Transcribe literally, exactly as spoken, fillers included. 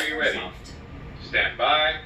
Are you ready? Stand by.